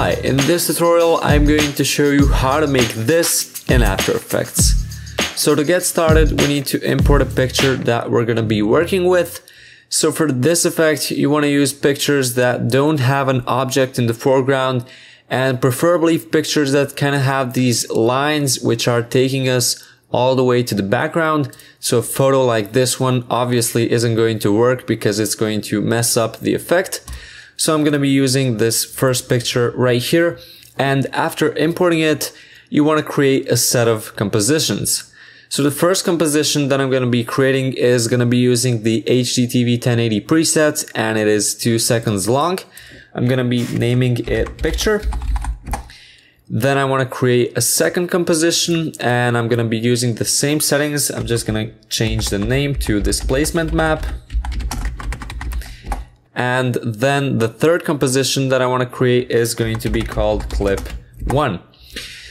Hi, in this tutorial I'm going to show you how to make this in After Effects. So to get started, we need to import a picture that we're gonna be working with. So for this effect, you wanna use pictures that don't have an object in the foreground, and preferably pictures that kinda have these lines which are taking us all the way to the background. So a photo like this one obviously isn't going to work because it's going to mess up the effect. So I'm going to be using this first picture right here, and after importing it, you want to create a set of compositions. So the first composition that I'm going to be creating is going to be using the HDTV 1080 preset, and it is 2 seconds long. I'm going to be naming it picture. Then I want to create a second composition, and I'm going to be using the same settings. I'm just going to change the name to displacement map. And then the third composition that I want to create is going to be called clip 1.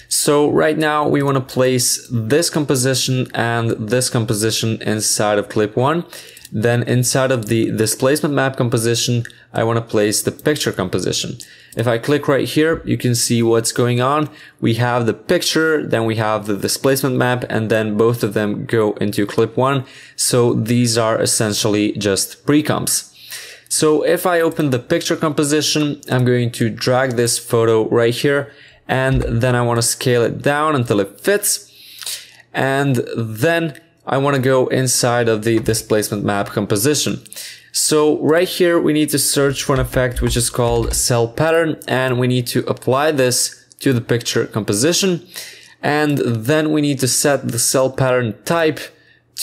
So right now we want to place this composition and this composition inside of clip 1. Then inside of the displacement map composition, I want to place the picture composition. If I click right here, you can see what's going on. We have the picture, then we have the displacement map, and then both of them go into clip 1. So these are essentially just pre-comps. So if I open the picture composition, I'm going to drag this photo right here, and then I want to scale it down until it fits. And then I want to go inside of the displacement map composition. So right here, we need to search for an effect which is called cell pattern, and we need to apply this to the picture composition. And then we need to set the cell pattern type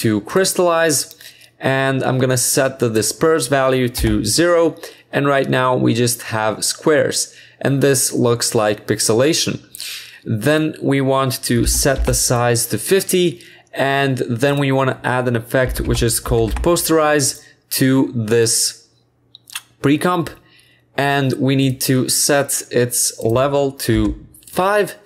to crystallize. And I'm gonna set the disperse value to 0. And right now we just have squares, and this looks like pixelation. Then we want to set the size to 50. And then we want to add an effect which is called posterize to this pre-comp. And we need to set its level to 5.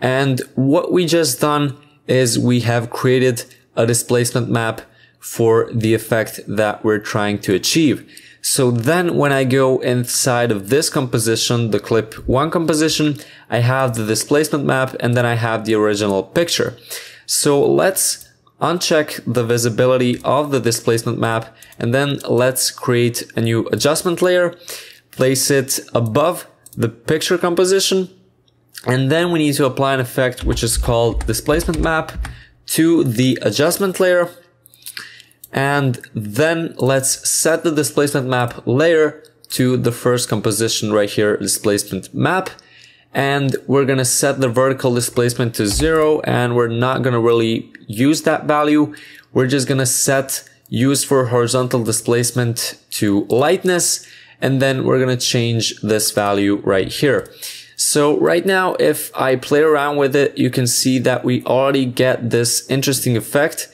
And what we just done is we have created a displacement map for the effect that we're trying to achieve. So then when I go inside of this composition, the clip 1 composition, I have the displacement map, and then I have the original picture. So let's uncheck the visibility of the displacement map, and then let's create a new adjustment layer, place it above the picture composition, and then we need to apply an effect which is called displacement map to the adjustment layer. And then let's set the displacement map layer to the first composition right here, displacement map. And we're going to set the vertical displacement to 0, and we're not going to really use that value. We're just going to set use for horizontal displacement to lightness. And then we're going to change this value right here. So right now, if I play around with it, you can see that we already get this interesting effect.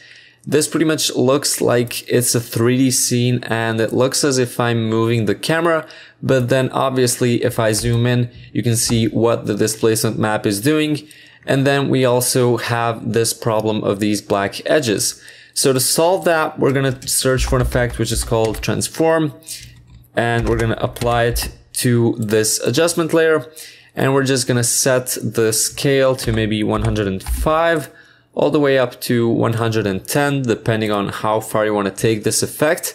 This pretty much looks like it's a 3D scene, and it looks as if I'm moving the camera, but then obviously if I zoom in, you can see what the displacement map is doing. And then we also have this problem of these black edges. So to solve that, we're going to search for an effect which is called transform, and we're going to apply it to this adjustment layer, and we're just going to set the scale to maybe 105. All the way up to 110, depending on how far you want to take this effect.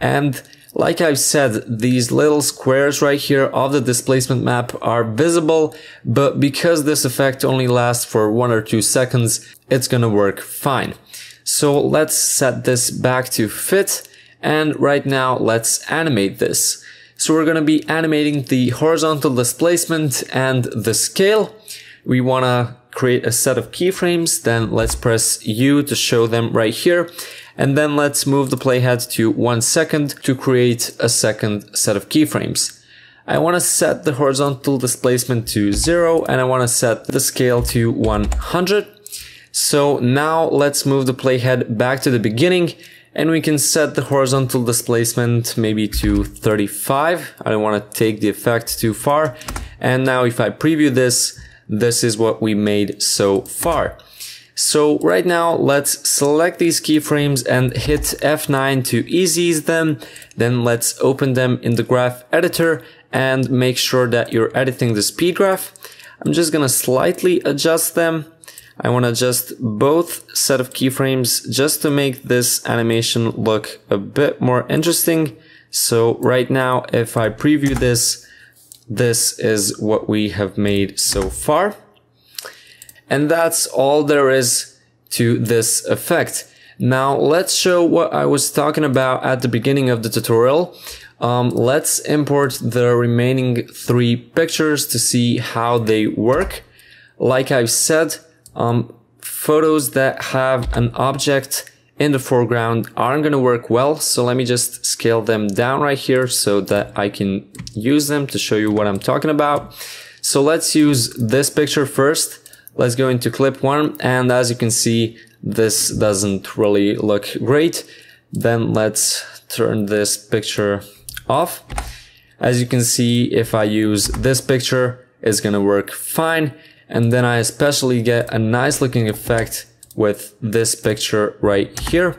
And like I've said, these little squares right here of the displacement map are visible, but because this effect only lasts for 1 or 2 seconds, it's gonna work fine. So let's set this back to fit, and right now let's animate this. So we're gonna be animating the horizontal displacement and the scale. We wanna create a set of keyframes, then let's press U to show them right here, and then let's move the playhead to 1 second to create a second set of keyframes. I want to set the horizontal displacement to 0, and I want to set the scale to 100. So now let's move the playhead back to the beginning, and we can set the horizontal displacement maybe to 35. I don't want to take the effect too far. And now if I preview this, this is what we made so far. So right now, let's select these keyframes and hit F9 to ease them. Then let's open them in the graph editor, and make sure that you're editing the speed graph. I'm just gonna slightly adjust them. I want to adjust both set of keyframes just to make this animation look a bit more interesting. So right now, if I preview this, this is what we have made so far. And that's all there is to this effect. Now let's show what I was talking about at the beginning of the tutorial. Let's import the remaining three pictures to see how they work. Like I've said, photos that have an object in the foreground aren't going to work well, so let me just scale them down right here so that I can use them to show you what I'm talking about. So let's use this picture first. Let's go into clip one, and as you can see, this doesn't really look great. Then let's turn this picture off. As you can see, if I use this picture, it's going to work fine. And then I especially get a nice looking effect with this picture right here.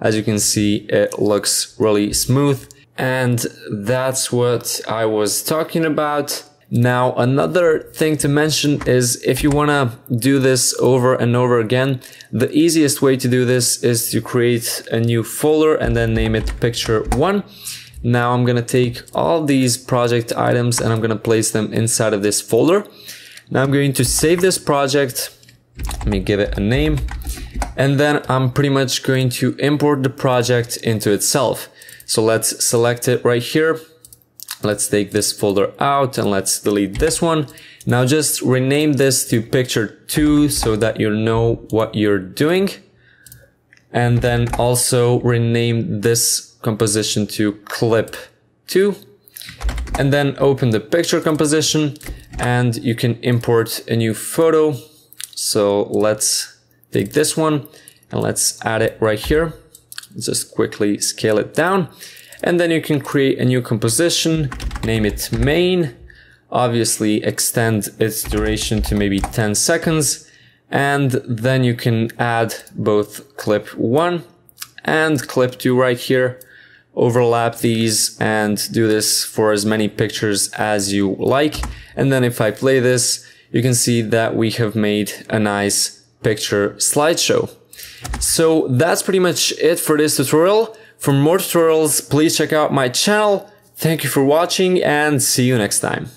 As you can see, it looks really smooth. And that's what I was talking about. Now, another thing to mention is if you want to do this over and over again, the easiest way to do this is to create a new folder and then name it picture one. Now I'm going to take all these project items and I'm going to place them inside of this folder. Now I'm going to save this project, let me give it a name, and then I'm pretty much going to import the project into itself. So let's select it right here. Let's take this folder out and let's delete this one. Now just rename this to picture 2 so that you know what you're doing. And then also rename this composition to clip 2. And then open the picture composition. And you can import a new photo. So let's take this one and let's add it right here. Just quickly scale it down. And then you can create a new composition, name it main, obviously extend its duration to maybe 10 seconds. And then you can add both clip one and clip two right here. Overlap these and do this for as many pictures as you like. And then if I play this, you can see that we have made a nice picture slideshow. So that's pretty much it for this tutorial. For more tutorials, please check out my channel. Thank you for watching and see you next time.